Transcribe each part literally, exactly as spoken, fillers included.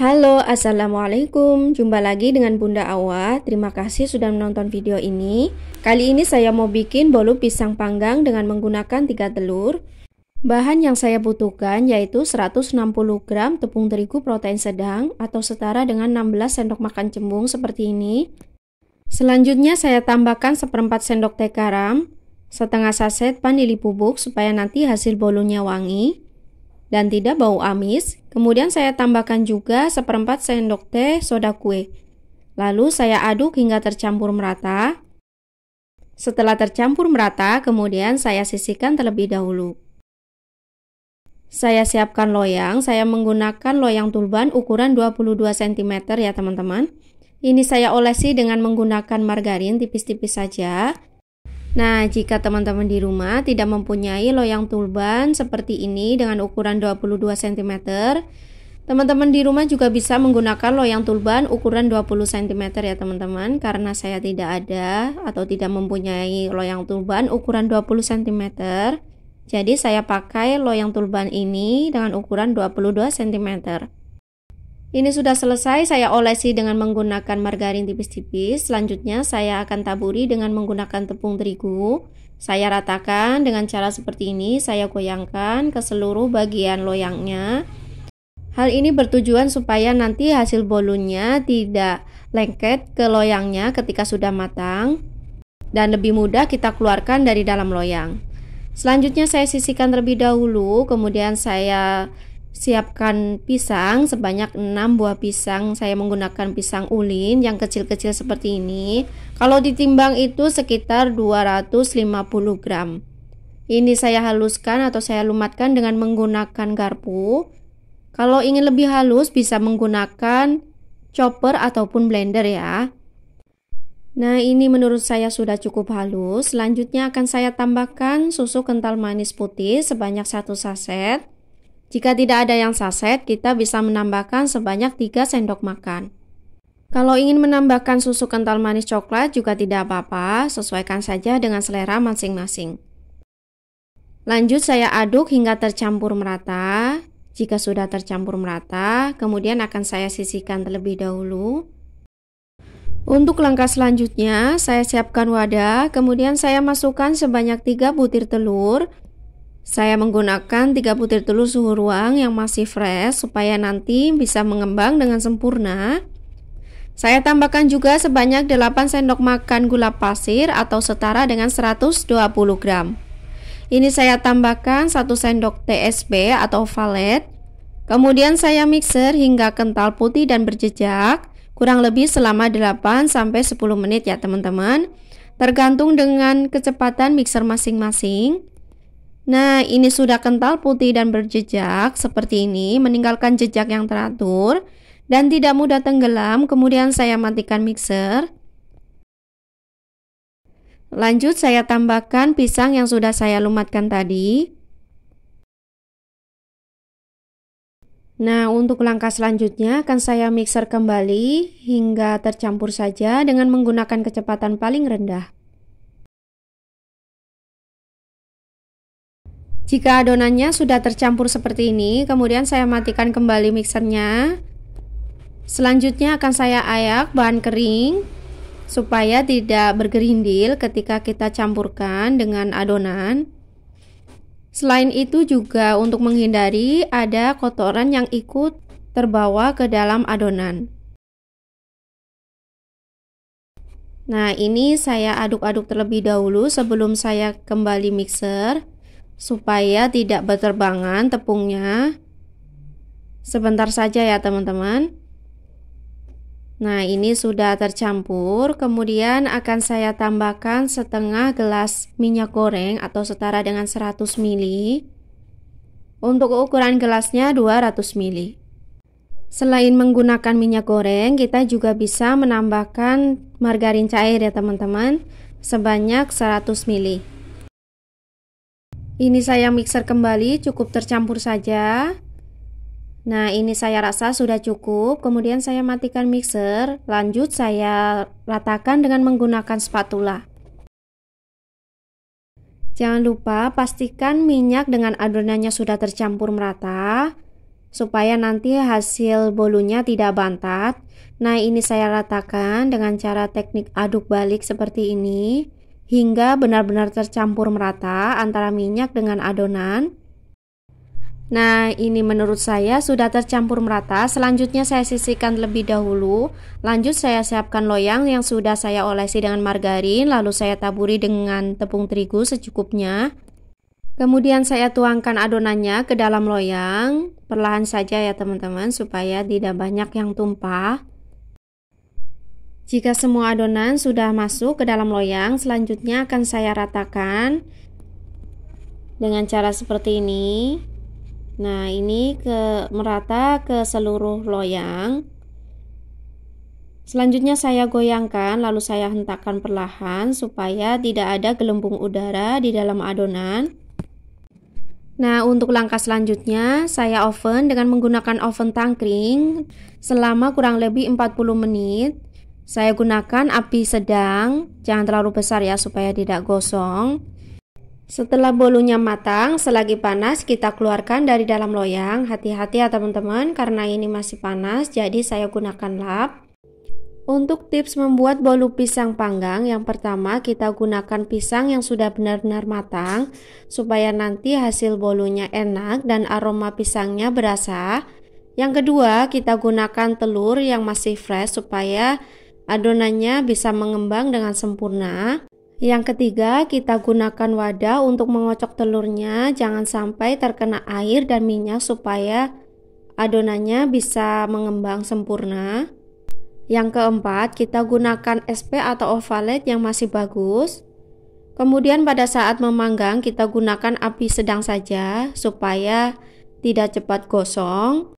Halo, assalamualaikum. Jumpa lagi dengan Bunda Awa. Terima kasih sudah menonton video ini. Kali ini saya mau bikin bolu pisang panggang dengan menggunakan tiga telur. Bahan yang saya butuhkan yaitu seratus enam puluh gram tepung terigu protein sedang atau setara dengan enam belas sendok makan cembung seperti ini. Selanjutnya saya tambahkan seperempat sendok teh karam, setengah saset vanili bubuk supaya nanti hasil bolunya wangi dan tidak bau amis. Kemudian saya tambahkan juga seperempat sendok teh soda kue. Lalu saya aduk hingga tercampur merata. Setelah tercampur merata, kemudian saya sisihkan terlebih dahulu. Saya siapkan loyang, saya menggunakan loyang tulban ukuran dua puluh dua sentimeter ya teman-teman. Ini saya olesi dengan menggunakan margarin tipis-tipis saja. Nah, jika teman-teman di rumah tidak mempunyai loyang tulban seperti ini dengan ukuran dua puluh dua sentimeter, teman-teman di rumah juga bisa menggunakan loyang tulban ukuran dua puluh sentimeter ya teman-teman. Karena saya tidak ada atau tidak mempunyai loyang tulban ukuran dua puluh sentimeter, jadi saya pakai loyang tulban ini dengan ukuran dua puluh dua sentimeter. Ini sudah selesai, saya olesi dengan menggunakan margarin tipis-tipis. Selanjutnya saya akan taburi dengan menggunakan tepung terigu. Saya ratakan dengan cara seperti ini, saya goyangkan ke seluruh bagian loyangnya. Hal ini bertujuan supaya nanti hasil bolunya tidak lengket ke loyangnya ketika sudah matang dan lebih mudah kita keluarkan dari dalam loyang. Selanjutnya saya sisihkan terlebih dahulu, kemudian saya siapkan pisang sebanyak enam buah pisang. Saya menggunakan pisang ulin yang kecil-kecil seperti ini. Kalau ditimbang itu sekitar dua ratus lima puluh gram. Ini saya haluskan atau saya lumatkan dengan menggunakan garpu. Kalau ingin lebih halus bisa menggunakan chopper ataupun blender ya. Nah, ini menurut saya sudah cukup halus. Selanjutnya akan saya tambahkan susu kental manis putih sebanyak satu saset. Jika tidak ada yang saset, kita bisa menambahkan sebanyak tiga sendok makan. Kalau ingin menambahkan susu kental manis coklat juga tidak apa-apa, sesuaikan saja dengan selera masing-masing. Lanjut saya aduk hingga tercampur merata. Jika sudah tercampur merata, kemudian akan saya sisihkan terlebih dahulu. Untuk langkah selanjutnya, saya siapkan wadah, kemudian saya masukkan sebanyak tiga butir telur. Saya menggunakan tiga butir telur suhu ruang yang masih fresh supaya nanti bisa mengembang dengan sempurna. Saya tambahkan juga sebanyak delapan sendok makan gula pasir atau setara dengan seratus dua puluh gram. Ini saya tambahkan satu sendok T S B atau valet. Kemudian saya mixer hingga kental putih dan berjejak, kurang lebih selama delapan sampai sepuluh menit ya teman-teman, tergantung dengan kecepatan mixer masing-masing. Nah, ini sudah kental putih dan berjejak seperti ini, meninggalkan jejak yang teratur dan tidak mudah tenggelam. Kemudian saya matikan mixer. Lanjut saya tambahkan pisang yang sudah saya lumatkan tadi. Nah, untuk langkah selanjutnya akan saya mixer kembali hingga tercampur saja dengan menggunakan kecepatan paling rendah. Jika adonannya sudah tercampur seperti ini, kemudian saya matikan kembali mixernya. Selanjutnya akan saya ayak bahan kering supaya tidak bergerindil ketika kita campurkan dengan adonan. Selain itu juga untuk menghindari ada kotoran yang ikut terbawa ke dalam adonan. Nah, ini saya aduk-aduk terlebih dahulu sebelum saya kembali mixer, supaya tidak berterbangan tepungnya. Sebentar saja ya teman-teman. Nah, ini sudah tercampur. Kemudian akan saya tambahkan setengah gelas minyak goreng atau setara dengan seratus mililiter. Untuk ukuran gelasnya dua ratus mililiter. Selain menggunakan minyak goreng, kita juga bisa menambahkan margarin cair ya teman-teman, sebanyak seratus mililiter. Ini saya mixer kembali, cukup tercampur saja. Nah, ini saya rasa sudah cukup. Kemudian saya matikan mixer. Lanjut saya ratakan dengan menggunakan spatula. Jangan lupa pastikan minyak dengan adonannya sudah tercampur merata. supaya nanti hasil bolunya tidak bantat. Nah, ini saya ratakan dengan cara teknik aduk balik seperti ini hingga benar-benar tercampur merata antara minyak dengan adonan. Nah, ini menurut saya sudah tercampur merata. Selanjutnya saya sisihkan terlebih dahulu. Lanjut saya siapkan loyang yang sudah saya olesi dengan margarin, lalu saya taburi dengan tepung terigu secukupnya. Kemudian saya tuangkan adonannya ke dalam loyang. Perlahan saja ya teman-teman, supaya tidak banyak yang tumpah. Jika semua adonan sudah masuk ke dalam loyang, selanjutnya akan saya ratakan dengan cara seperti ini. Nah, ini ke merata ke seluruh loyang. Selanjutnya saya goyangkan, lalu saya hentakkan perlahan supaya tidak ada gelembung udara di dalam adonan. Nah, untuk langkah selanjutnya saya oven dengan menggunakan oven tangkring selama kurang lebih empat puluh menit. Saya gunakan api sedang, jangan terlalu besar ya supaya tidak gosong. Setelah bolunya matang, selagi panas kita keluarkan dari dalam loyang. Hati-hati ya teman-teman, karena ini masih panas, jadi saya gunakan lap. Untuk tips membuat bolu pisang panggang, yang pertama kita gunakan pisang yang sudah benar-benar matang, supaya nanti hasil bolunya enak dan aroma pisangnya berasa. Yang kedua, kita gunakan telur yang masih fresh supaya adonannya bisa mengembang dengan sempurna. Yang ketiga, kita gunakan wadah untuk mengocok telurnya, jangan sampai terkena air dan minyak supaya adonannya bisa mengembang sempurna. Yang keempat, kita gunakan S P atau ovalet yang masih bagus. Kemudian pada saat memanggang, kita gunakan api sedang saja supaya tidak cepat gosong.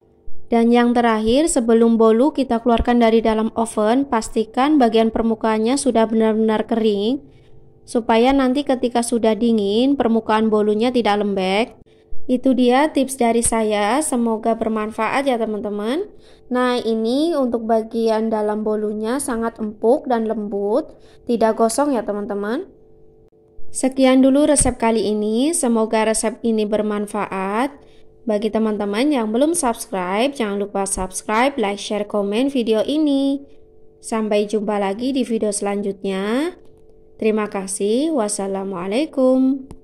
Dan yang terakhir, sebelum bolu kita keluarkan dari dalam oven, pastikan bagian permukaannya sudah benar-benar kering, supaya nanti ketika sudah dingin permukaan bolunya tidak lembek. Itu dia tips dari saya, semoga bermanfaat ya teman-teman. Nah, ini untuk bagian dalam bolunya sangat empuk dan lembut, tidak gosong ya teman-teman. Sekian dulu resep kali ini, semoga resep ini bermanfaat. Bagi teman-teman yang belum subscribe, jangan lupa subscribe, like, share, komen video ini. Sampai jumpa lagi di video selanjutnya. Terima kasih. Wassalamualaikum.